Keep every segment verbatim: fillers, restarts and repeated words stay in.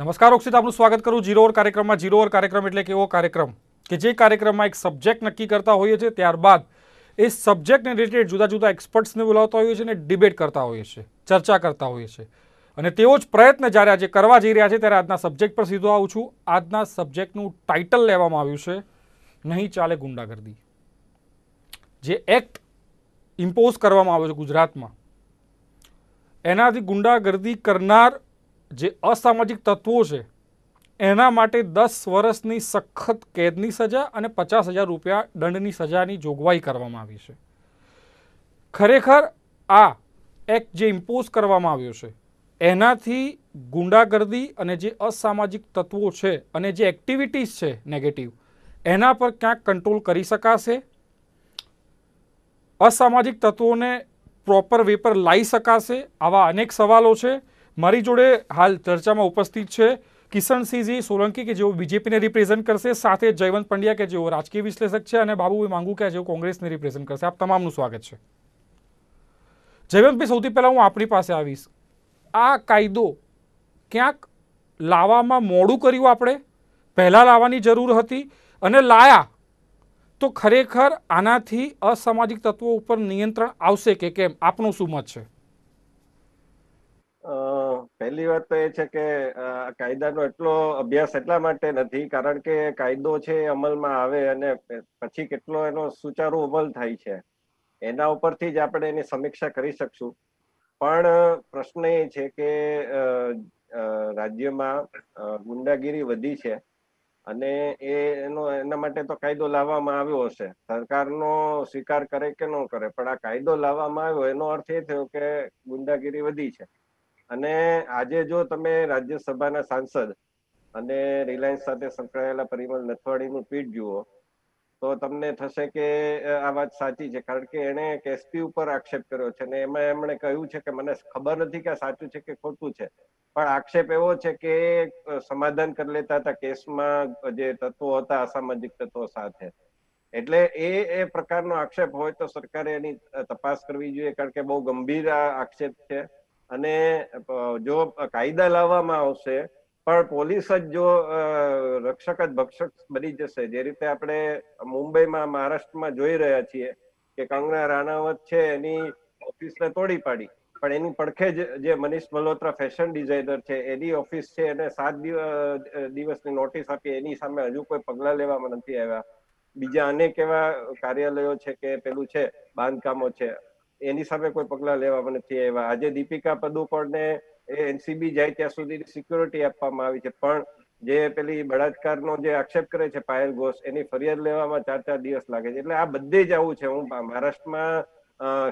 नमस्कार ओक्षित, आपनु स्वागत करूं जीरो ओवर कार्यक्रम में। जीरो ओवर कार्यक्रम एटले के वो कार्यक्रम के जे कार्यक्रम में एक सब्जेक्ट नक्की करता होईए छे, त्यारबाद ए सब्जेक्ट ने रिलेटेड जुदा जुदा एक्सपर्ट्स ने बोलावता होईए छे, डिबेट करता होईए छे, चर्चा करता होईए छे अने तेवो ज प्रयत्न ज्यारे आज करवा जई रह्या छे त्यारे आजना सब्जेक्ट पर सीधो आऊं छूं। आजना सब्जेक्टनुं टाइटल लेवामां आव्युं छे नहीं चाले गुंडागर्दी। जे एक्ट इम्पोज करवामां आव्यो छे गुजरातमां, एनाथी गुंडागर्दी करनार जे असामाजिक तत्वों से एना माटे दस वर्षनी सख्त कैदनी सजा और पचास हज़ार रुपया दंडनी सजानी जोगवाई करवामां आवी छे। खरेखर आ एक्ट जे इम्पोज करवामां आव्यो छे एनाथी गुंडागर्दी अने जे असामाजिक तत्वों छे अने जे एक्टिविटीज छे नेगेटिव एना पर क्या कंट्रोल करी शकाशे, असामाजिक तत्वोने प्रोपर वे पर लाई शकाशे, आवा अनेक सवालों छे। मारी जोड़े हाल चर्चा में उपस्थित है किशन सिंह सोलंकी के जो बीजेपी ने रिप्रेजेंट करते, साथ जयवंत पंड्या के जो राजकीय विश्लेषक है, बाबू मांगू के जो कांग्रेस ने रिप्रेजेंट करते। आप तमामनु स्वागत है। जयवंत भाई, सौथी पहला हूँ आपनी पासे आवीश। आ कायदो क्या लावामां मोडू कर्युं, आपणे पहला लावानी जरूर हती अने लाया तो खरेखर आनाथी असामाजिक तत्वों पर नियंत्रण आवशे के केम, आपनो शुं मत छे? पहली बात तो ये है कि कायदानो एटलो अभ्यास એટલા માટે નથી, કારણ કે કાયદો છે અમલમાં આવે અને પછી કેટલો એનો સુચારુ અમલ થાય છે એના ઉપરથી જ આપણે એની સમીક્ષા કરી શકશું। પણ પ્રશ્ન એ છે કે રાજ્યમાં ગુંડાગીરી વધી છે અને એનો એના માટે તો કાયદો લાવવામાં આવ્યો હશે, સરકારનો સ્વીકાર કરે કે ન કરે, પણ આ કાયદો લાવવામાં આવ્યો એનો અર્થ એ થયો કે ગુંડાગીરી વધી છે। અને આજે જો તમે રાજ્યસભાના સાંસદ અને રિલાયન્સ સાથે સંકળાયેલા પરિમલ નથવાણીનું ટ્વીટ જુઓ તો તમને થશે કે આ વાત સાચી છે, કારણ કે એણે એક એસપી ઉપર આક્ષેપ કર્યો છે અને એમાં એમણે કહ્યું છે કે મને ખબર નથી કે સાચું છે કે ખોટું છે, પણ આક્ષેપ એવો છે કે સમાધાન કરી લેતા હતા કેસમાં જે તત્વો હતા અસામાજિક તત્વો સાથે। એટલે એ એ પ્રકારનો આક્ષેપ હોય તો સરકારે એની તપાસ કરવી જોઈએ, કારણ કે બહુ ગંભીર આક્ષેપ છે। અને જો કાયદા લાવવામાં આવશે પણ પોલીસ જ જો રક્ષક જ ભક્ષક બની જશે, જે રીતે આપણે મુંબઈમાં મહારાષ્ટ્રમાં જોઈ રહ્યા છીએ કે કંગના રાણાવત છે એની ઓફિસને તોડી પાડી, પણ એની પડખે જ જે મનીષ મલ્હોત્રા ફેશન ડિઝાઇનર છે એની ઓફિસ છે એને સાત દિવસની નોટિસ આપી, એની સામે હજુ કોઈ પગલાં લેવામાં નથી આવ્યા। બીજા અનેક એવા કાર્યાલયો છે કે પેલું છે બાંધકામો છે એની સામે કોઈ પગલા લેવામાં નથી આવ્યા। આજે દીપિકા પદુકોણને એનસીબી જાય ત્યાં સુધી સિક્યુરિટી આપવામાં આવી છે, પણ જે પેલી બળાત્કારનો જે આક્ષેપ કરે છે પાયલ ઘોષ, એની ફરિયાદ લેવામાં ચાર ચાર દિવસ લાગે છે। એટલે આ બધે જ આવું છે। હું મહારાષ્ટ્રમાં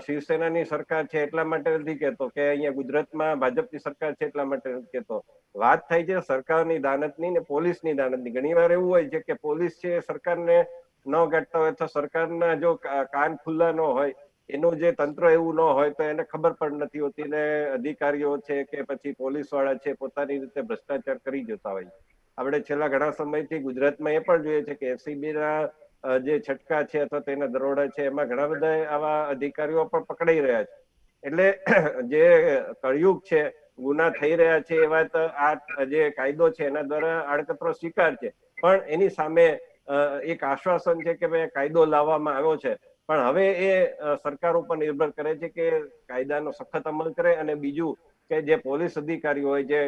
શિવસેનાની સરકાર છે એટલા માટે નથી કહેતો કે અહીંયા ગુજરાતમાં ભાજપની સરકાર છે એટલા માટે નથી કહેતો, વાત થાય છે સરકારની દાનતની ને પોલીસની દાનતની। ઘણીવાર એવું હોય છે કે પોલીસ છે સરકારને ન ગાંઠતા હોય, અથવા સરકારના જો કાન ખુલ્લા ન હોય, એનું જે તંત્ર એવું ન હોય તો એને ખબર પણ નથી હોતી ને અધિકારીઓ છે કે પછી પોલીસ વાળા છે પોતાની રીતે ભ્રષ્ટાચાર કરી જતા હોય। આપણે છેલ્લા ઘણા સમયથી ગુજરાતમાં એ પણ જોઈએ છે કે એસીબી ના જે છટકા છે અથવા તેના દરોડા છે એમાં ઘણા બધા આવા અધિકારીઓ પણ પકડાઈ રહ્યા છે। એટલે જે કળિયુગ છે, ગુના થઈ રહ્યા છે, એ વાત આ જે કાયદો છે એના દ્વારા આડકતરો સ્વીકાર છે, પણ એની સામે એક આશ્વાસન છે કે ભાઈ કાયદો લાવવામાં આવ્યો છે, પણ હવે એ સરકાર ઉપર નિર્ભર કરે છે કે કાયદાનો સખત અમલ કરે। અને બીજું કે જે પોલીસ અધિકારી હોય, જે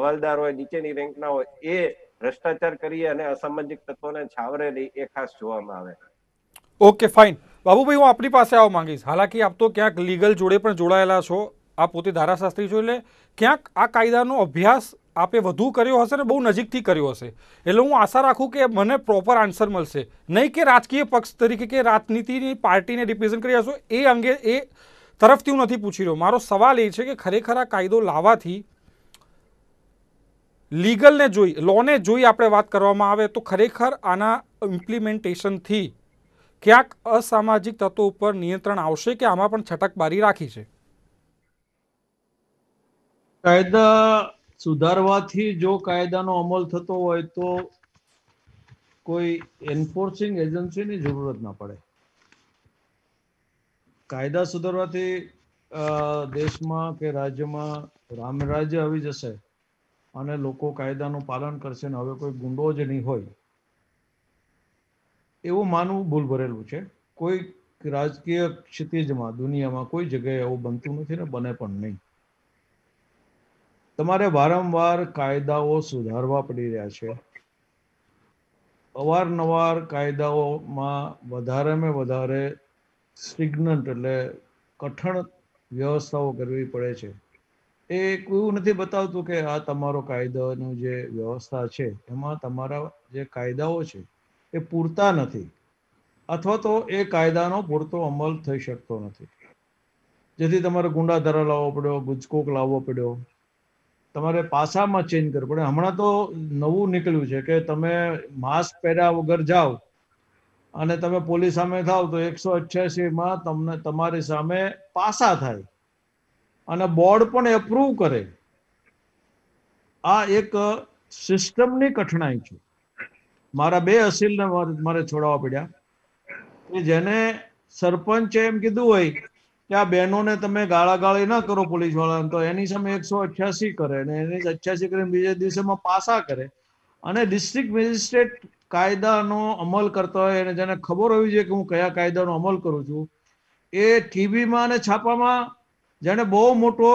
હવાલદાર હોય, નીચેની રેન્કના હોય, એ ભ્રષ્ટાચાર કરી અને અસામાજિક તત્વોને છાવરે લઈ, એ ખાસ જોવામાં આવે। ઓકે ફાઇન, બાબુભાઈ હું આપની પાસે આવવા માંગીશ। હાલાકી આપ તો ક્યાંક લીગલ જોડે પણ જોડાયેલા છો, આ પોતે ધારાશાસ્ત્રી છો, એટલે ક્યાંક આ કાયદાનો અભ્યાસ આપે વધુ કર્યો હશે ને બહુ નજીકથી કર્યો હશે, એટલે હું આશા રાખું કે મને પ્રોપર આન્સર મળશે, નહીં કે રાજકીય પક્ષ તરીકે કે રાજનીતિની પાર્ટીને રિપ્રેઝન્ટ કરી હશો એ અંગે એ તરફથી હું નથી પૂછી રહ્યો। મારો સવાલ એ છે કે ખરેખર આ કાયદો લાવવાથી લીગલને જોઈ, લોને જોઈ આપણે વાત કરવામાં આવે તો ખરેખર આના ઇમ્પ્લિમેન્ટેશનથી ક્યાંક અસામાજિક તત્વો ઉપર નિયંત્રણ આવશે કે આમાં પણ છટકબારી રાખી છે? કાયદા સુધારવાથી જો કાયદાનો અમલ થતો હોય તો કોઈ એન્ફોર્સિંગ એજન્સીની જરૂરત ના પડે। કાયદા સુધારવાથી દેશમાં કે રાજ્યમાં રામરાજ્ય આવી જશે અને લોકો કાયદાનું પાલન કરશે ને હવે કોઈ ગુંડો જ નહીં હોય એવું માનવું ભૂલ ભરેલું છે. કોઈ રાજકીય ક્ષિતિજમાં દુનિયામાં કોઈ જગ્યાએ એવું બનતું નથી ને બને પણ નહીં. તમારે વારંવાર કાયદાઓ સુધારવા પડી રહ્યા છે. અવારનવાર કાયદાઓમાં વધારેમાં વધારે સ્ટ્રિગ્નન્ટ એટલે કઠણ વ્યવસ્થાઓ કરવી પડે છે. એ એવું નથી બતાવતું કે આ તમારો કાયદાનું જે વ્યવસ્થા છે એમાં તમારા જે કાયદાઓ છે એ પૂરતા નથી અથવા તો એ કાયદાનો પૂરતો અમલ થઈ શકતો નથી, જેથી તમારે ગુંડાધારા લાવવો પડ્યો, ગુજકોક લાવવો પડ્યો, તમારે પાસામાં ચેન્જ કરવું પડે. હમણાં તો નવું નીકળ્યું છે કે તમે માસ્ક પહેર્યા વગર જાઓ અને તમે પોલીસ સામે થાવ તો એકસો અઠ્યાસીમાં તમને તમારી સામે પાસા થાય અને બોર્ડ પણ એપ્રુવ કરે. આ એક સિસ્ટમની કઠણાઈ છે. મારા બે અસીલને મારે છોડાવવા પડ્યા કે જેને સરપંચે એમ કીધું હોય કે આ બહેનોને તમે ગાળાગાળી ના કરો પોલીસ વાળાને, તો એની સામે એકસો અઠ્યાસી કરે અને એની અઠ્યાસી કરીને બીજા દિવસેમાં પાસા કરે. અને ડિસ્ટ્રિક્ટ મેજિસ્ટ્રેટ કાયદાનો અમલ કરતા હોય અને જેને ખબર હોવી જોઈએ કે હું કયા કાયદાનો અમલ કરું છું, એ ટીવીમાં અને છાપામાં જેને બહુ મોટો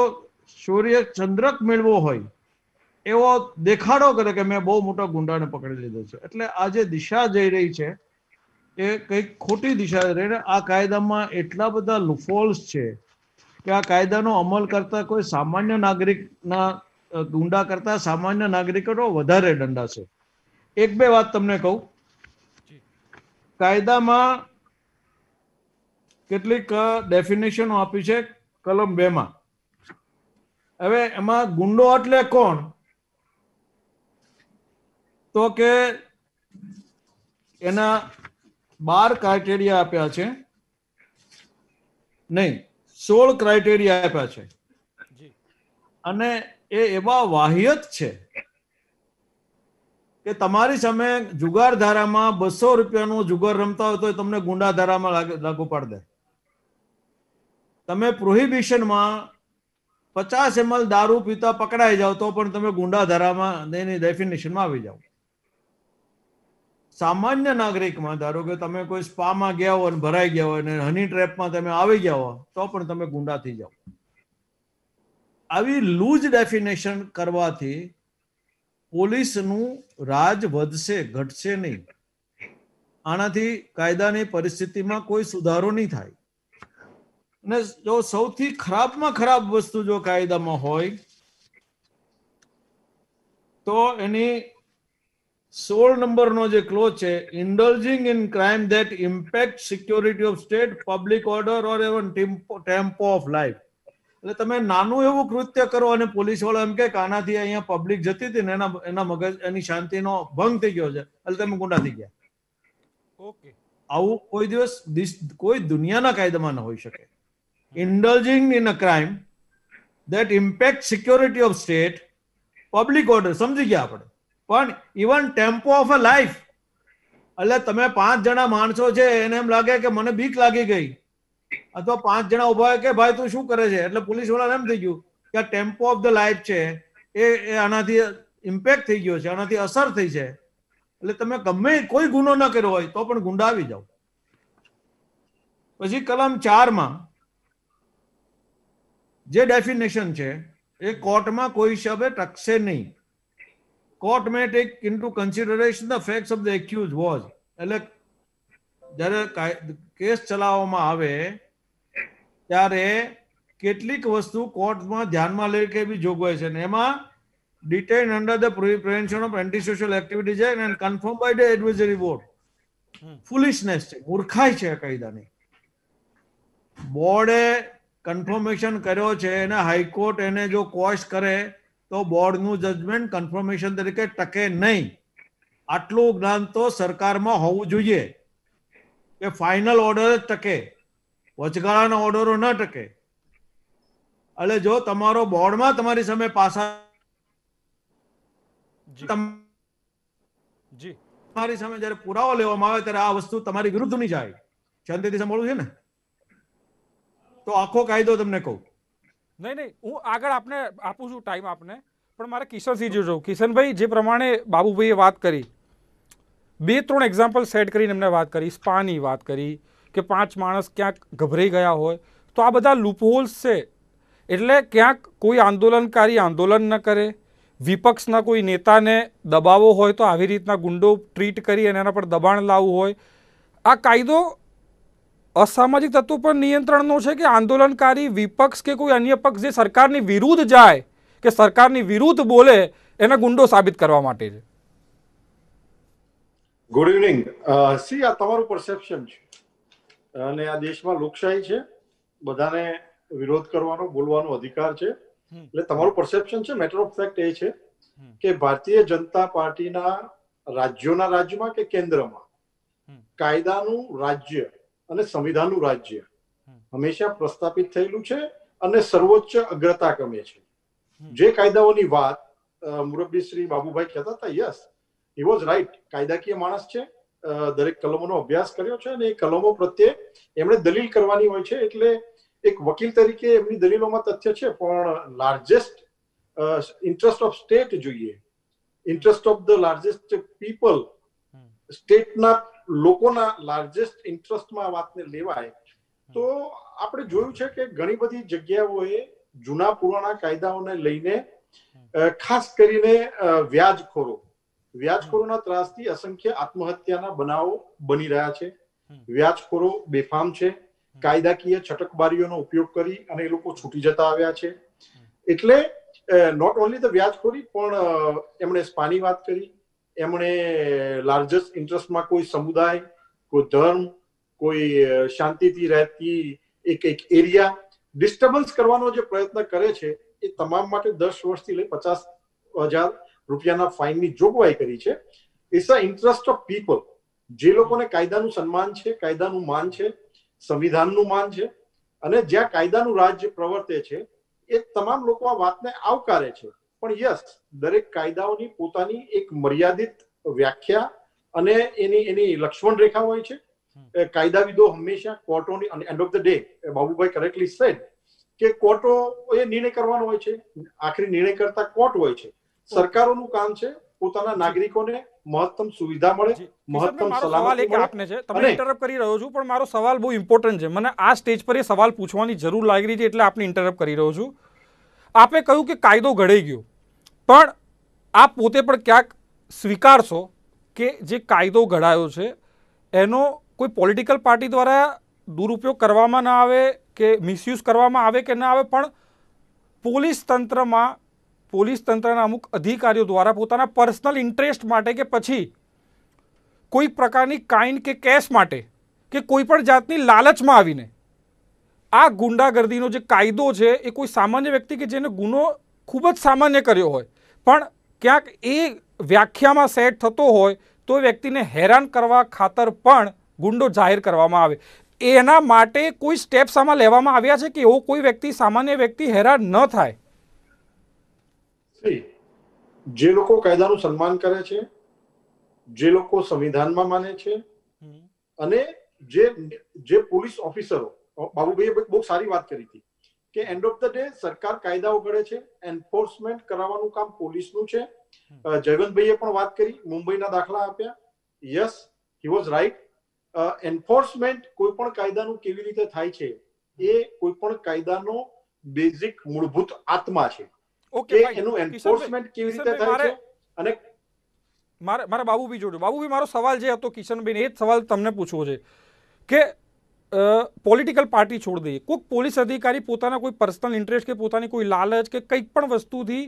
સૂર્ય ચંદ્રક મેળવો હોય એવો દેખાડો કરે કે મેં બહુ મોટા ગુંડાને પકડી લીધો છે. એટલે આ જે દિશા જઈ રહી છે એ કંઈક ખોટી દિશા રહીને આ કાયદામાં એટલા બધા લૂપહોલ્સ છે કે આ કાયદાનો અમલ કરતા કોઈ સામાન્ય નાગરિકના ગુંડા કરતા સામાન્ય નાગરિકોનો વધારે દંડા છે. એક બે વાત તમને કહું, કાયદામાં કેટલીક ડેફિનેશનો આપી છે કલમ બે માં. હવે એમાં ગુંડો એટલે કોણ, તો કે એના બાર ક્રાઇટેરિયા આપ્યા છે, નહીં સોળ ક્રાઇટેરિયા આપ્યા છે, અને એ એવા વાહિયત છે કે તમારી સામે જુગાર ધારામાં બસો રૂપિયાનું જુગાર રમતા હોય તો તમને ગુંડા ધારામાં લાગુ પાડી દે. તમે પ્રોહિબિશનમાં પચાસ એમ એલ દારૂ પીતા પકડાઈ જાઓ તો પણ તમે ગુંડા ધારામાં એની ડેફિનેશનમાં આવી જાઓ. સામાન્ય નાગરિકમાં ધારો કે તમે કોઈ સ્પામાં ગયા હોય અને ભરાઈ ગયા હોય અને હની ટ્રેપમાં તમે આવી ગયા હો તો પણ તમે ગુંડા થઈ જાઓ. આવી લૂઝ ડેફિનેશન કરવાથી પોલીસનું રાજ વધશે, ઘટશે નહીં. આનાથી કાયદાની પરિસ્થિતિમાં કોઈ સુધારો નહીં થાય. ને જો સૌથી ખરાબમાં ખરાબ વસ્તુ જો કાયદામાં હોય તો એની સોળ નંબરનો જે ક્લોઝ છે, indulging in crime that impact security of state, public order or even tempo of life. એટલે તમે નાનું એવું કૃત્ય કરો અને પોલીસવાળા એમ કે આનાથી અહીંયા પબ્લિક જતી હતી ને એના એના મગજ એની શાંતિનો ભંગ થઈ ગયો છે એટલે તમે ગુંડા થઈ ગયા. ઓકે, આવું કોઈ દિવસ કોઈ દુનિયાના કાયદામાં ન હોઈ શકે. Indulging in a crime that impacts security of state, public order, સમજી ગયા આપણે, પણ even tempo of a life. એટલે તમે પાંચ જણા માણસો છે એને એમ લાગે કે મને બીક લાગી ગઈ અથવા પાંચ જણા ઉભા હોય કે ભાઈ તું શું કરે છે, એટલે પોલીસ વાળાને એમ થઈ ગયું કે આ ટેમ્પો ઓફ ધ લાઈફ છે એ આનાથી ઇમ્પેક્ટ થઈ ગયો છે, આનાથી અસર થઈ છે. એટલે તમે ગમે કોઈ ગુનો ન કર્યો હોય તો પણ ગુંડા આવી જાઓ. પછી કલમ ચાર માં જે ડેફિનેશન છે એ કોર્ટમાં કોઈ શબ્દ ટકશે નહીં. Court may take into consideration the facts of the accused was. એટલે જ્યારે કેસ ચલાવવામાં આવે ત્યારે કેટલીક વસ્તુ કોર્ટમાં ધ્યાનમાં લઈ કે બી જોગવાઈ છે ને એમાં detain under the prevention of anti social activities and confirm by the advisory board. Foolishness છે, મૂર્ખાઈ છે કાયદાની. બોર્ડે કન્ફર્મેશન કર્યો છે અને હાઈકોર્ટ એને જો કોશ કરે તો બોર્ડનું જજમેન્ટ કન્ફર્મેશન તરીકે ટકે નહીં. આટલું જ્ઞાન તો સરકારમાં હોવું જોઈએ કે ફાઇનલ ઓર્ડર જ ટકે, વચગાળાના ઓર્ડરો ન ટકે. એટલે જો તમારો બોર્ડમાં તમારી સામે પાસા તમારી સામે જ્યારે પુરાવો લેવામાં આવે ત્યારે આ વસ્તુ તમારી વિરુદ્ધ નહીં જાય. શાંતિથી સાંભળવું છે ને, તો આખો કાયદો તમને કહું. નહીં નહીં, હું આગળ આપને આપું છું ટાઈમ આપને, પણ મારે કિશનસિંહ જોજો કિશનભાઈ જે પ્રમાણે બાબુભાઈએ વાત કરી બે ત્રણ એક્ઝામ્પલ સેટ કરીને એમને વાત કરી સ્પાની વાત કરી કે પાંચ માણસ ક્યાંક ગભરાઈ ગયા હોય તો આ બધા લૂપહોલ્સ છે એટલે ક્યાંક કોઈ આંદોલનકારી આંદોલન ન કરે વિપક્ષના કોઈ નેતાને દબાવો હોય તો આવી રીતના ગુંડો ટ્રીટ કરી અને એના પર દબાણ લાવવું હોય આ કાયદો અસામાજિક તત્વો પર નિયંત્રણનો છે કે આંદોલનકારી વિપક્ષ કે કોઈ અન્ય પક્ષ જે સરકારની વિરુદ્ધ જાય કે સરકારની વિરુદ્ધ બોલે એના ગુંડો સાબિત કરવા માટે છે. Good evening. સી આ તમારું પરસેપ્શન છે અને આ દેશમાં લોકશાહી છે, બધાને વિરોધ કરવાનો બોલવાનો અધિકાર છે, એટલે તમારું પરસેપ્શન છે. મેટર ઓફ ફેક્ટ એ છે કે ભારતીય જનતા પાર્ટીના રાજ્યોના રાજ્યમાં કે કેન્દ્રમાં કાયદાનું રાજ્ય અને સંવિધાનનું રાજ્ય હંમેશા પ્રસ્થાપિત થયેલું છે અને સર્વોચ્ચ અગ્રતા કમે છે. જે કાયદાઓની વાત મુરબ્બી શ્રી બાબુભાઈ કહેતા હતા, યસ હી વોઝ રાઈટ. કાયદાકીય માણસ છે, દરેક કલમોનો અભ્યાસ કર્યો છે અને એ કલમો પ્રત્યે એમણે દલીલ કરવાની હોય છે. એટલે એક વકીલ તરીકે એમની દલીલોમાં તથ્ય છે, પણ લાર્જેસ્ટ ઇન્ટરેસ્ટ ઓફ સ્ટેટ જોઈએ, interest of the largest people, સ્ટેટના લોકોના લાર્જેસ્ટ ઇન્ટરેસ્ટમાં વાતને લેવાય તો આપણે જોયું છે કે ઘણી બધી જગ્યાઓએ જૂના પુરાણા કાયદાઓને લઈને ખાસ કરીને વ્યાજખોરો વ્યાજખોરોના ત્રાસથી અસંખ્ય આત્મહત્યાના બનાવો બની રહ્યા છે. વ્યાજખોરો બેફામ છે, કાયદાકીય છટકબારીઓનો ઉપયોગ કરી અને એ લોકો છૂટી જતા આવ્યા છે. એટલે નોટ ઓન્લી ધ વ્યાજખોરી, પણ એમણે સ્પાની વાત કરી, એમણે લાર્જેસ્ટ ઇન્ટરેસ્ટમાં કોઈ સમુદાય, કોઈ ધર્મ, કોઈ શાંતિથી રહેતી એક એક એરિયા ડિસ્ટર્બન્સ કરવાનો જે પ્રયત્ન કરે છે એ તમામ માટે દસ વર્ષથી લઈ પચાસ હજાર રૂપિયાના ફાઇનની જોગવાઈ કરી છે. It's a interest of people. જે લોકોને કાયદાનું સન્માન છે, કાયદાનું માન છે, સંવિધાનનું માન છે અને જ્યાં કાયદાનું રાજ્ય પ્રવર્તે છે એ તમામ લોકો આ વાતને આવકારે છે. પણ યસ, દરેક કાયદાઓની પોતાની એક મર્યાદિત વ્યાખ્યા અને એની એની લક્ષ્મણ રેખા હોય છે. કાયદાવિદો હંમેશા કોર્ટોની અને end of the day Babubhai correctly said કે કોર્ટો એ નિર્ણય કરવાનો હોય છે, આખરી નિર્ણય કરતા કોર્ટ હોય છે. સરકારોનું કામ છે પોતાના નાગરિકોને મહત્તમ સુવિધા મળે, મહત્તમ સલામતી મળે. આપને છે, તમને ઇન્ટરપ્ટ કરી રહ્યો છું, પણ મારો સવાલ બહુ ઇમ્પોર્ટન્ટ છે. મને આ સ્ટેજ પર એ સવાલ પૂછવાની જરૂર લાગી રહી છે એટલે આપને ઇન્ટરપ્ટ કરી રહ્યો છું. આપે કહ્યું કે કાયદો ઘડાઈ ગયો, પણ આપ પોતે પણ ક્યાંક સ્વીકારશો કે જે કાયદો ઘડાયો છે એનો કોઈ પોલિટિકલ પાર્ટી દ્વારા દુરુપયોગ કરવામાં ના આવે કે મિસયુઝ કરવામાં આવે કે ના આવે, પણ પોલીસ તંત્રમાં પોલીસ તંત્રના અમુક અધિકારીઓ દ્વારા પોતાના પર્સનલ ઇન્ટરેસ્ટ માટે કે પછી કોઈ પ્રકારની કાઇન્ડ કે કેસ માટે કે કોઈ પણ જાતની લાલચમાં આવીને આ ગુંડાગર્દીનો જે કાયદો છે એ કોઈ સામાન્ય વ્યક્તિ કે જેને ગુનો ખૂબ જ સામાન્ય કર્યો હોય પણ ક્યાંક એ વ્યાખ્યામાં સેટ થતો હોય તો એ વ્યક્તિને હેરાન કરવા ખાતર પણ ગુંડો જાહેર કરવામાં આવે, એના માટે કોઈ સ્ટેપ્સ આમાં લેવામાં આવ્યા છે કે એવો કોઈ વ્યક્તિ સામાન્ય વ્યક્તિ હેરાન ન થાય? જે લોકો કાયદાનું સન્માન કરે છે, જે લોકો સંવિધાનમાં માને છે અને જે જે પોલીસ ઓફિસરો, બાબુભાઈએ બહુ સારી વાત કરી હતી કે એન્ડ ઓફ ધ ડે સરકાર કાયદાઓ ઘડે છે, એન્ફોર્સમેન્ટ કરાવવાનું કામ પોલીસનું છે. જયવંતભાઈએ પણ વાત કરી, મુંબઈના દાખલા આપ્યા. Yes, he was right. Enforcement કોઈ પણ કાયદાનું કેવી રીતે થાય છે એ કોઈ પણ કાયદાનો બેઝિક મૂળભૂત આત્મા છે. ઓકે, એનું એન્ફોર્સમેન્ટ કેવી રીતે થાય છે અને મારા મારા બાબુભાઈ જોડો બાબુભાઈ મારો સવાલ જે હતો કિશનભાઈને એ જ સવાલ તમને પૂછવો છે કે પોલિટિકલ પાર્ટી છોડી દઈએ, કોઈક પોલીસ અધિકારી પોતાના કોઈ પર્સનલ ઇન્ટરેસ્ટ કે પોતાની કોઈ લાલચ કે કંઈક પણ વસ્તુથી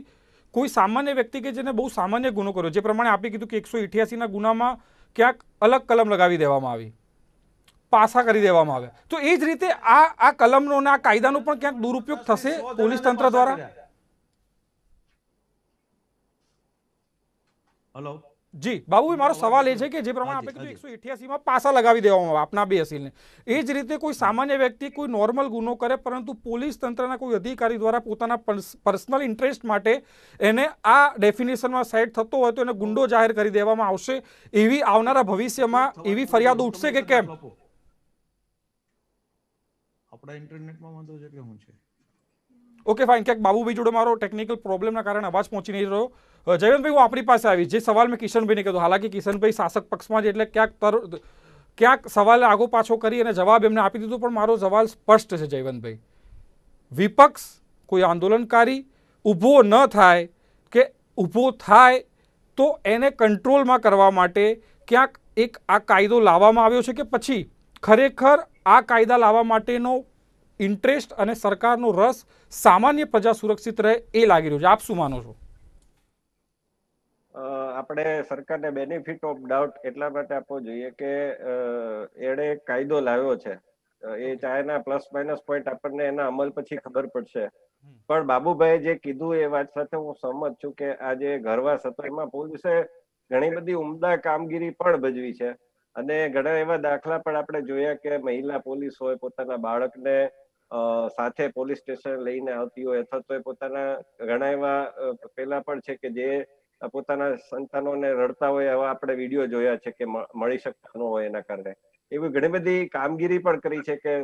કોઈ સામાન્ય વ્યક્તિ કે જેને બહુ સામાન્ય ગુનો કર્યો, જે પ્રમાણે આપે કીધું કે એકસો અઠ્યાસીના ગુનામાં ક્યાંક અલગ કલમ લગાવી દેવામાં આવી, પાસા કરી દેવામાં આવે, તો એ જ રીતે આ આ કલમનો અને આ કાયદાનો પણ ક્યાંક દુરુપયોગ થશે પોલીસ તંત્ર દ્વારા? હેલો જી બાબુભાઈ, મારો સવાલ એ છે કે જે પ્રમાણે આપણે કીધું એકસો અઠ્યાસીમાં પાસા લગાવી દેવામાં આવે આપના બે અસીલને, એ જ રીતે કોઈ સામાન્ય વ્યક્તિ કોઈ નોર્મલ ગુનો કરે પરંતુ પોલીસ તંત્રના કોઈ અધિકારી દ્વારા પોતાના પર્સનલ ઇન્ટરેસ્ટ માટે એને આ ડેફિનેશનમાં સેટ થતો હોય તો એને ગુંડો જાહેર કરી દેવામાં આવશે, એવી આવનારા ભવિષ્યમાં એવી ફરિયાદો ઉઠશે કે કેમ? આપણા ઇન્ટરનેટમાં વાંધો છે કે હું છે ओके फाइन क्या बाबू भाई जोड़े मारो टेक्निकल प्रॉब्लम ना कारण आवाज पहुंची नहीं रहो जयवंत भाई हूँ अपनी पास आई जे सवाल मैं किशन भाई ने कीधो हालांकि किशन भाई शासक पक्ष में एटले क्या तर क्या सवाल आगो पाछो करी अने जवाब एमने आपी दीधो पण मारो सवाल स्पष्ट है जयवंत भाई विपक्ष कोई आंदोलनकारी ऊभो न थाय के ऊभो थाय तो एने कंट्रोल में करवा माटे क्या एक आ कायदो लाववामां आव्यो छे के पछी खरेखर आ कायदा लाववा माटेनो इंटरेस्ट अने सरकारनो रस सामान्य प्रजा सुरक्षित रहे ए लागी रह्यो छे आप शुं मानो छो આપણે સરકારને બેનિફિટ ઓફ ડાઉટ એટલા માટે આપવો જોઈએ કે એણે કાયદો લાવ્યો છે એ ચાઇના પ્લસ માઇનસ પોઈન્ટ આપણને એના અમલ પછી ખબર પડશે પણ બાબુભાઈ જે કીધું એ વાત સાથે હું સહમત છું કે આ જે ઘરવાસ હતો એમાં પોલીસે ઘણી બધી ઉમદા કામગીરી પણ ભજવી છે અને ઘણા એવા દાખલા પણ આપણે જોયા કે મહિલા પોલીસ હોય પોતાના બાળકને સાથે પોલીસ સ્ટેશન લઈને આવતી હોય અથવા તો પોતાના ઘણા એવા પેલા પણ છે કે જે પોતાના સંતાનોને રડતા હોય એવા આપણે વિડીયો જોયા છે કે મળી શકતા ન હોય એના કારણે એવી ઘણી બધી કામગીરી પણ કરી છે કે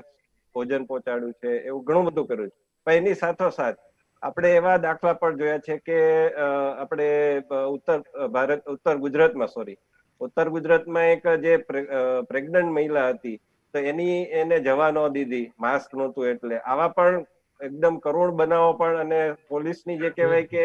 ભોજન પહોંચાડ્યું છે એવું ઘણું બધું કર્યું છે પણ એની સાથોસાથ આપણે એવા દાખલા પણ જોયા છે કે આપણે ઉત્તર ભારત ઉત્તર ગુજરાતમાં સોરી ઉત્તર ગુજરાતમાં એક જે પ્રેગ્નન્ટ મહિલા હતી તો એની એને જવા ન દીધી માસ્ક નહોતું એટલે આવા પણ એકદમ કરોડ બનાવો પણ અને પોલીસની જે કહેવાય કે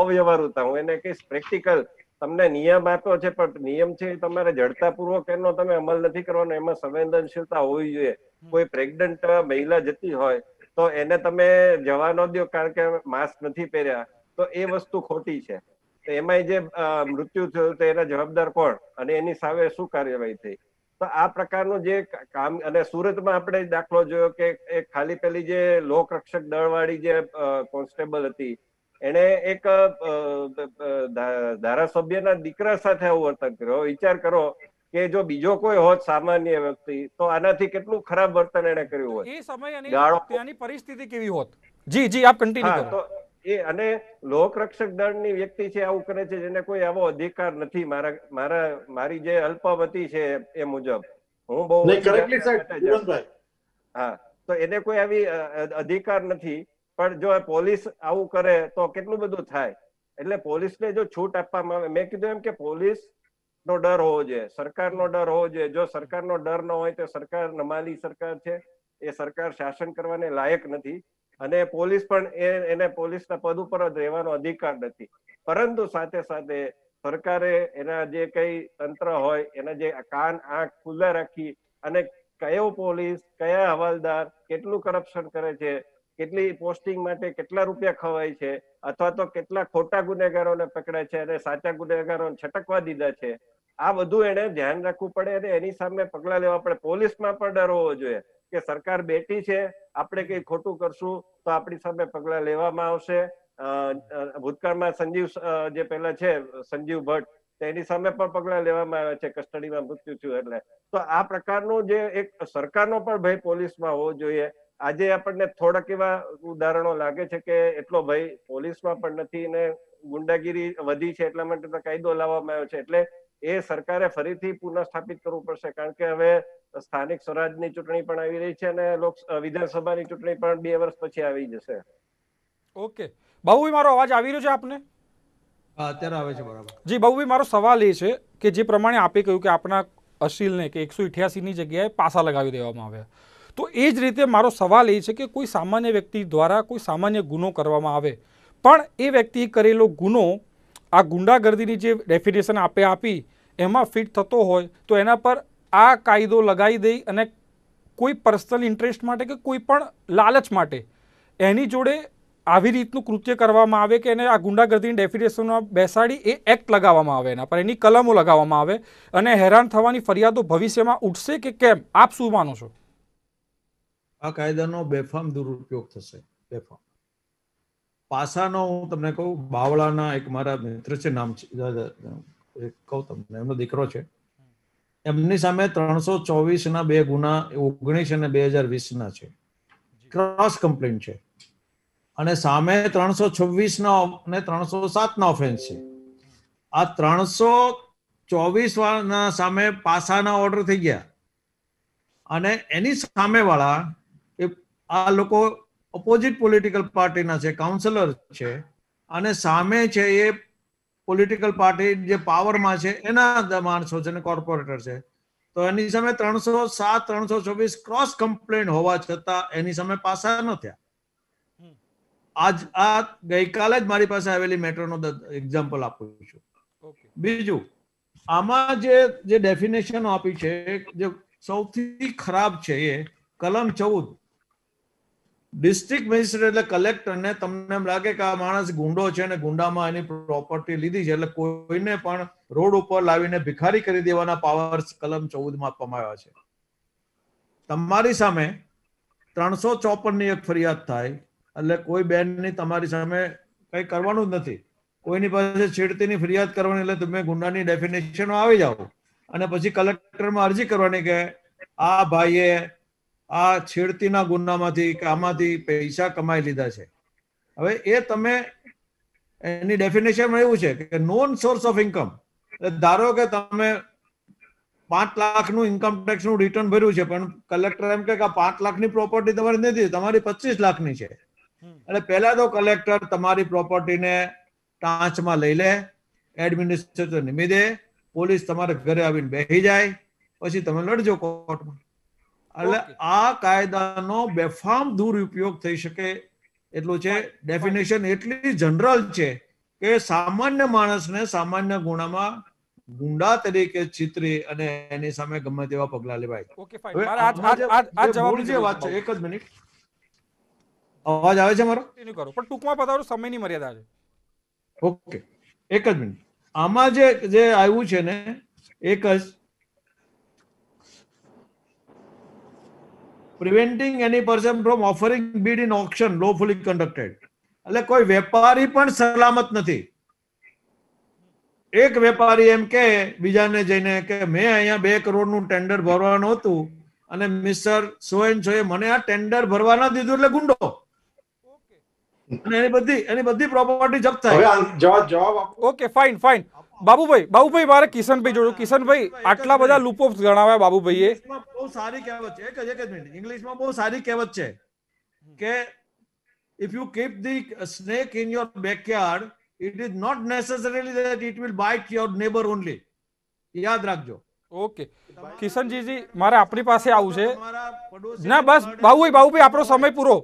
અવ્યવહારતા હું એને કહીશ પ્રેક્ટિકલ તમને નિયમ આપ્યો છે પણ નિયમ છે તમારે જડતાપૂર્વક એનો તમે અમલ નથી કરવાનો એમાં સંવેદનશીલતા હોવી જોઈએ કોઈ પ્રેગ્નન્ટ મહિલા જતી હોય તો એને તમે જવા ન દો કારણ કે માસ્ક નથી પહેર્યા તો એ વસ્તુ ખોટી છે તો એમાં જે મૃત્યુ થયું તો એના જવાબદાર કોણ અને એની સામે શું કાર્યવાહી થઈ તો આ પ્રકારનું જે કામ અને સુરતમાં આપણે દાખલો જોયો કે એક ખાલી પેલી જે લોક રક્ષક દળ વાળી જે કોન્સ્ટેબલ હતી એને એક ધારાસભ્યના દીકરા સાથે આવું વર્તન કર્યો વિચાર કરો કે જો બીજો કોઈ હોત સામાન્ય વ્યક્તિ તો આનાથી કેટલું ખરાબ વર્તન એને કર્યું હોત એ સમય અને ત્યાંની પરિસ્થિતિ કેવી હોત જી જી આપ કન્ટિન્યુ કરો એ અને લોક રક્ષક દળની વ્યક્તિ છે આવું કરે છે જેને કોઈ આવો અધિકાર નથી મારા મારા મારી જે અલ્પવતી છે એ મુજબ હું બહુ કરેક્ટલી સાહેબ હા તો એને કોઈ આવી અધિકાર નથી પણ જો પોલીસ આવું કરે તો કેટલું બધું થાય એટલે પોલીસને જો છૂટ આપવામાં આવે મેં કીધું એમ કે પોલીસ નો ડર હોવો જોઈએ સરકારનો ડર હોવો જોઈએ જો સરકારનો ડર ન હોય તો સરકાર નમાલી સરકાર છે એ સરકાર શાસન કરવાને લાયક નથી અને પોલીસ પણ એને પોલીસના પદ ઉપર જ રહેવાનો અધિકાર નથી પરંતુ સાથે સાથે સરકારે એના જે કઈ તંત્ર હોય એના જે કાન આંખ ખુલ્લા રાખી અને કયો પોલીસ કયા હવાલદાર કેટલું કરપ્શન કરે છે કેટલી પોસ્ટિંગ માટે કેટલા રૂપિયા ખવાય છે અથવા તો કેટલા ખોટા ગુનેગારોને પકડે છે અને સાચા ગુનેગારોને છટકવા દીધા છે આ બધું એને ધ્યાન રાખવું પડે અને એની સામે પગલા લેવા પડે પોલીસમાં પણ ડર હોવો જોઈએ કે સરકાર બેઠી છે આપણે કઈ ખોટું કરશું તો આપણી સામે પગલા લેવામાં આવશે ભૂતકાળમાં સંજીવ જે પહેલા છે સંજીવ ભટ્ટ એની સામે પણ પગલા લેવામાં આવે છે કસ્ટડીમાં મૃત્યુ થયું એટલે તો આ પ્રકારનો જે એક સરકારનો પણ ભય પોલીસમાં હોવો જોઈએ આજે આપણને થોડાક એવા ઉદાહરણો લાગે છે કે એટલો ભય પોલીસમાં પણ નથી ને ગુંડાગીરી વધી છે એટલા માટે કાયદો લાવવામાં આવ્યો છે એટલે એ સરકારે ફરીથી પુનઃસ્થાપિત કરવું પડશે કારણ કે હવે સ્થાનિક સ્વરાજની ચૂંટણી પણ આવી રહી છે અને લોક વિધાનસભાની ચૂંટણી પણ બે વર્ષ પછી આવી જશે ઓકે બાબુભાઈ મારો અવાજ આવી રહ્યો છે આપને હા અત્યારે આવે છે બરાબર જી બાબુભાઈ મારો સવાલ એ છે કે જે પ્રમાણે આપે કહ્યું કે આપના અસીલને કે એક સો અઠ્યાસી ની જગ્યાએ પાસા લગાવી દેવામાં આવ્યા તો એ જ રીતે મારો સવાલ એ છે કે કોઈ સામાન્ય વ્યક્તિ દ્વારા કોઈ સામાન્ય ગુનો કરવામાં આવે પણ એ વ્યક્તિએ કરેલો ગુનો આ ગુંડાગર્દીની જે ડેફિનેશન આપે આપી એમાં ફિટ થતો હોય તો એના પર आ कायदो लगाई दई अने कोई पर्सनल इंटरेस्ट माटे के कोई पण लालच माटे एनी जोड़े आवी रीतनु कृत्य करवामां आवे के एने आ गुंडागर्दीनी डेफिनेशनमां बेसाडी ए एक्ट लगावामां आवे एना पर एनी कलमो लगावामां आवे अने हैरान थवानी फरियादो भविष्यमां उठशे के केम आप शुं मानो छो आ कायदानो बेफाम दुरुपयोग थशे बेफाम पासानो हुं तमने कहूं बावळाना एक मारा मित्र छे नाम कहूं तमने एमनो दीकरो छे એમની સામે ત્રણસો ચોવીસ ના બે ગુના ઓગણીસ અને બે હજાર વીસ ના છે ક્રોસ કમ્પ્લેન છે અને સામે ત્રણસો છવ્વીસ ના અને ત્રણસો સાત ના ઓફેન્સ છે આ ત્રણસો ચોવીસ ના સામે પાસાના ઓર્ડર થઈ ગયા અને એની સામે વાળા એ આ લોકો ઓપોઝિટ પોલિટિકલ પાર્ટીના છે, કાઉન્સિલર છે અને સામે છે એ પોલિટિકલ પાર્ટી જે પાવરમાં છે એના માણસો છે ને કોર્પોરેટર છે, તો એની સામે ત્રણસો સાત ત્રણસો ચોવીસ ક્રોસ કમ્પ્લેન હોવા છતાં એની સામે પાસા ન થયા. આજ આ ગઈકાલે જ મારી પાસે આવેલી મેટરનો એક્ઝામ્પલ આપું છું. બીજું, આમાં જે જે ડેફિનેશન આપી છે જે સૌથી ખરાબ છે એ કલમ ચૌદ. ડિસ્ટ્રિક્ટ મેજિસ્ટ્રેટ એટલે કલેક્ટરને તમને એમ લાગે કે આ માણસ ગુંડો છે અને ગુંડામાં એની પ્રોપર્ટી લીધી છે એટલે કોઈને પણ રોડ ઉપર લાવીને ભિખારી કરી દેવાના પાવર્સ કલમ ચૌદ માં આપવામાં આવ્યા છે. તમારી સામે ત્રણસો ચોપન ની એક ફરિયાદ થાય એટલે કોઈ બેનની તમારી સામે કંઈ કરવાનું જ નથી, કોઈની પાસે છેડતીની ફરિયાદ કરવાની એટલે તમે ગુંડાની ડેફિનેશનમાં આવી જાઓ અને પછી કલેક્ટરમાં અરજી કરવાની કે આ ભાઈએ આ છેડતીના ગુનામાંથી કે આમાંથી પૈસા કમાઈ લીધા છે. હવે એ તમે એની ડેફિનેશનમાં એવું છે કે નોન સોર્સ ઓફ ઇન્કમ, ધારો કે તમે પાંચ લાખનું ઇન્કમ ટેક્સનું રિટર્ન ભર્યું છે પણ કલેક્ટર એમ કે પાંચ લાખની પ્રોપર્ટી તમારી નથી, તમારી પચીસ લાખની છે, એટલે પહેલા તો કલેક્ટર તમારી પ્રોપર્ટીને ટાંચમાં લઈ લે, એડમિનિસ્ટ્રેટર નિમી દે, પોલીસ તમારે ઘરે આવીને બેસી જાય, પછી તમે લડજો કોર્ટમાં. એટલે આ કાયદાનો બેફામ દુરુપયોગ થઈ શકે એટલો છે. ડેફિનેશન એટલી જનરલ છે કે સામાન્ય માણસને સામાન્ય ગુનામાં ગુંડા તરીકે ચિતરી અને એની સામે ગમે તેવા પગલા લેવાય. એક જ મિનિટ, અવાજ આવે છે મારો? પણ ટૂંકમાં બતાવો, સમયની મર્યાદા છે. ઓકે, એક જ મિનિટ. આમાં જે જે આવ્યું છે ને એક જ preventing any person from offering bid in auction lawfully conducted, એટલે કોઈ વેપારી પણ સલામત નથી. એક વેપારી એમ કે બીજાને જઈને કે મેં અહીંયા બે કરોડ નું ટેન્ડર ભરવાનું હતું અને મિસ્ટર સોએન સોએ મને આ ટેન્ડર ભરવા ના દીધું એટલે ગુંડો, અને એની બધી એની બધી પ્રોપર્ટી જપ્ત થાય. જવાબ જવાબ okay fine fine Babubhai Babubhai મારે કિશનભાઈ જોડું. કિશનભાઈ, આટલા બધા લૂપહોલ્સ ગણાવ્યા બાબુભાઈએ. બહુ સારી કહેવત છે, એક જ એક જ મિનિટ, ઇંગ્લિશમાં બહુ સારી કહેવત છે કે if you keep the snake in your backyard it is not necessarily that it will bite your neighbour only. યાદ રાખજો. ઓકે કિશનજીજી, મારે આપણી પાસે આવું છે. ના બસ બાબુભાઈ બાબુભાઈ આપણો સમય પૂરો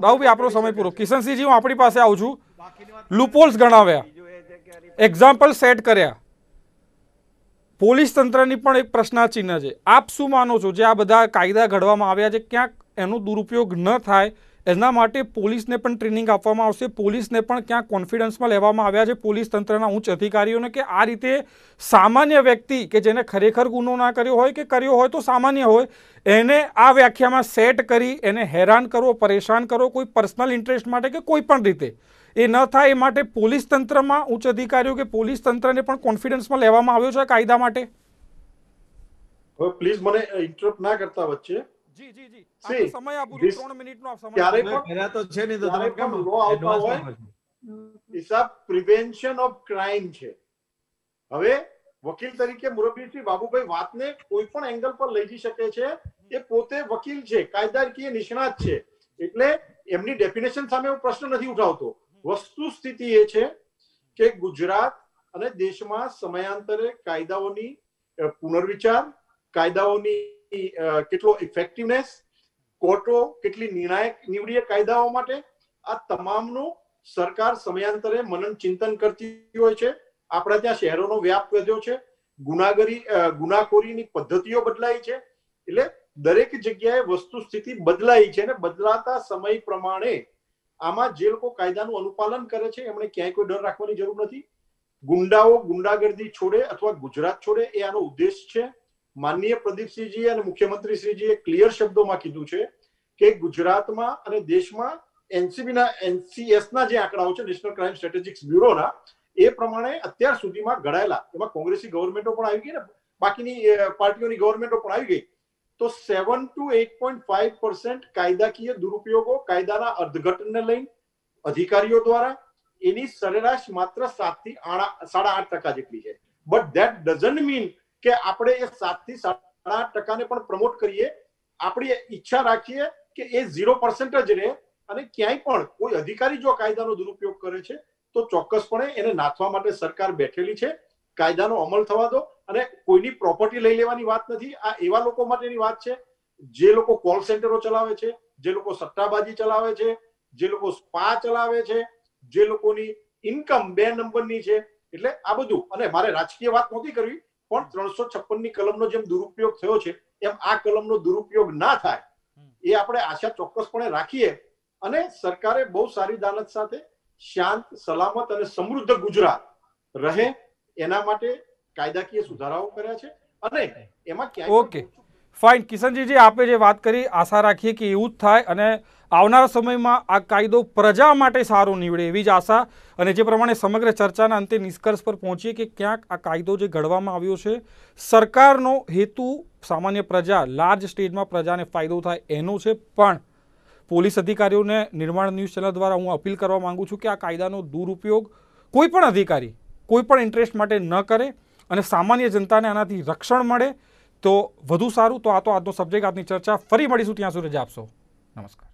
બાબુભાઈ આપણો સમય પૂરો કિશનસિંહજી, હું આપણી પાસે આવું છું. લૂપહોલ્સ ગણાવ્યા, એક્ઝામ્પલ સેટ કર્યા, પોલીસ તંત્રની પણ એક પ્રશ્નાચિહ્ન છે. આપ શું માનો છો, જે આ બધા કાયદા ઘડવામાં આવ્યા છે ક્યાંક એનો દુરુપયોગ ન થાય એના માટે પોલીસને પણ ટ્રેનિંગ આપવામાં આવશે? પોલીસને પણ ક્યાંક કોન્ફિડન્સમાં લેવામાં આવ્યા છે પોલીસ તંત્રના ઉચ્ચ અધિકારીઓને કે આ રીતે સામાન્ય વ્યક્તિ કે જેને ખરેખર ગુનો ના કર્યો હોય કે કર્યો હોય તો સામાન્ય હોય એને આ વ્યાખ્યામાં સેટ કરી એને હેરાન કરવો, પરેશાન કરવો કોઈ પર્સનલ ઇન્ટરેસ્ટ માટે કે કોઈ પણ રીતે એ ન થાય એ માટે પોલીસ તંત્રમાં ઉચ્ચ અધિકારીઓ કે પોલીસ તંત્રને પણ કોન્ફિડન્સમાં લેવામાં આવ્યો છે આ કાયદા માટે? હવે પ્લીઝ મને ઇન્ટરપ્ટ ના કરતા વચ્ચે. જી જી જી આ સમય આપું ત્રણ મિનિટનો આપ સમય. ત્યારે પણ પહેલા તો છે નહીં તો તમે કેમ લો આવતા હોય? હિસાબ પ્રિવેન્શન ઓફ ક્રાઇમ છે. હવે વકીલ તરીકે મુરબીજી બાબુભાઈ વાતને કોઈ પણ એંગલ પર લઈ જઈ શકે છે. એ પોતે વકીલ છે, કાયદાકીય નિષ્ણાત છે, એટલે એમની ડેફિનેશન સામે હું પ્રશ્ન નથી ઉઠાવતો. વસ્તુ સ્થિતિ એ છે કે ગુજરાત અને દેશમાં સમયાંતરે કાયદાઓની પુનર્વિચાર, કાયદાઓની કેટલો ઇફેક્ટિવનેસ, કોર્ટો કેટલી નિર્ણાયક નીવડીએ કાયદાઓ માટે, આ તમામનું સરકાર સમયાંતરે મનન ચિંતન કરતી હોય છે. આપણા ત્યાં શહેરોનો વ્યાપ વધ્યો છે, ગુનાગરી ગુનાખોરીની પદ્ધતિઓ બદલાઈ છે, એટલે દરેક જગ્યાએ વસ્તુ સ્થિતિ બદલાઈ છે અને બદલાતા સમય પ્રમાણે આમાં જે લોકો કાયદાનું અનુપાલન કરે છે એમણે ક્યાંય કોઈ ડર રાખવાની જરૂર નથી. ગુંડાઓ ગુંડાગર્દી છોડે અથવા ગુજરાત છોડે એ આનો ઉદ્દેશ છે. માનનીય પ્રદીપસિંહજી અને મુખ્યમંત્રીશ્રીજીએ ક્લિયર શબ્દોમાં કીધું છે કે ગુજરાતમાં અને દેશમાં એનસીબીના એનસીએસના જે આંકડાઓ છે, નેશનલ ક્રાઇમ સ્ટ્રેટેજિક્સ બ્યુરોના, એ પ્રમાણે અત્યાર સુધીમાં ઘડાયેલા, એમાં કોંગ્રેસની ગવર્મેન્ટો પણ આવી ગઈ ને બાકીની પાર્ટીઓની ગવર્મેન્ટો પણ આવી ગઈ, તો seven to eight point five percent કાયદાકીય દુરુપયોગો, કાયદાના અર્થઘટનને લઈને અધિકારીઓ દ્વારા એની સરેરાશ માત્ર સાત થી સાડા આઠ ટકા જેટલી છે. બટ ધેટ ડઝન્ટ મીન કે આપણે એ સાત થી સાડા આઠ ટકાને પણ પ્રમોટ કરીએ. આપણી ઈચ્છા રાખીએ કે એ ઝીરો પર્સન્ટ જ રહે, અને ક્યાંય પણ કોઈ અધિકારી જો કાયદાનો દુરુપયોગ કરે છે તો ચોક્કસપણે એને નાથવા માટે સરકાર બેઠેલી છે. કાયદાનો અમલ થવા દો અને કોઈની પ્રોપર્ટી લઈ લેવાની વાત નથી. આ એવા લોકો માટેની વાત છે જે લોકો કોલ સેન્ટરો ચલાવે છે, જે લોકો સટ્ટાબાજી ચલાવે છે, જે લોકો સ્પા ચલાવે છે, જે લોકોની ઇન્કમ બે નંબરની છે. એટલે આ બધું, અને મારે રાજકીય વાત નહોતી કરવી પણ ત્રણસો છપ્પન ની કલમનો જેમ દુરુપયોગ થયો છે એમ આ કલમનો દુરુપયોગ ના થાય એ આપણે આશા ચોક્કસપણે રાખીએ. અને સરકારે બહુ સારી દાનત સાથે શાંત, સલામત અને સમૃદ્ધ ગુજરાત રહે એના માટે કાયદાકીય સુધારાઓ કર્યા છે અને એમાં ક્યાંય. ઓકે, फाइन किशनजी जी, आपे जे बात करी आशा राखीए कि एवुं ज थाय अने आवनारा समयमां आ कायदो प्रजा माटे सारो नीवडे एवी ज आशा अने जे प्रमाणे समग्र चर्चाना अंते निष्कर्ष पर पहोंचीए कि क्यांक आ कायदो जे घडवामां आव्यो छे सरकारनो हेतु सामान्य प्रजा लार्ज स्टेजमां प्रजाने फायदो थाय एनो छे, पण पोलीस अधिकारीओने निर्माण न्यूज चेनल द्वारा हूँ अपील करवा मांगू छूँ कि आ कायदानो दुरुपयोग कोईपण अधिकारी कोईपण इंटरेस्ट माटे न करे अने सामान्य जनताने आनाथी रक्षण मळे तो वधु सारूँ. तो आ तो आजनो सब्जेक्ट, आजनी चर्चा. फरी मळीशुं, त्यां सुधी रजा आपशो. नमस्कार.